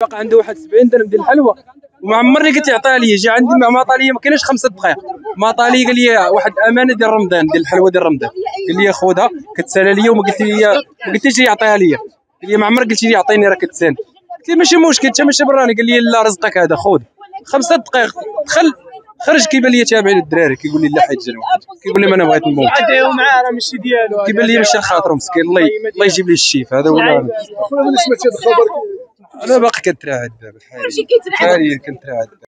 بقى عنده واحد 70 درهم ديال الحلوى وما عمرني قلت يعطيها لي. جا عندي ما عطى لي، ما كايناش 5 دقائق ما عطى لي. قال لي واحد الامانه ديال رمضان، ديال الحلوى ديال رمضان، قال لي خذها كتسالى لي، وما قلت لي ما قلتيش لي يعطيها لي. قال لي ما عمرك قلت لي اعطيني، راه كتسان. قلت له ماشي مشكل حتى ماشي براني. قال لي لا رزقك هذا، خذ. 5 دقائق دخل خرج كيبان لي تابع للدراري، كيقول لي لا حيت جا كيقول لي ما انا بغيت نموت. عطيو معاه راه ماشي ديالو، كيبان لي ماشي خاطره مسكين. الله يجيب ليه الشيف. هذا هو انا سمعت هذا الخبر. انا باقي كنتراعد دابا حاليا كنتراعد.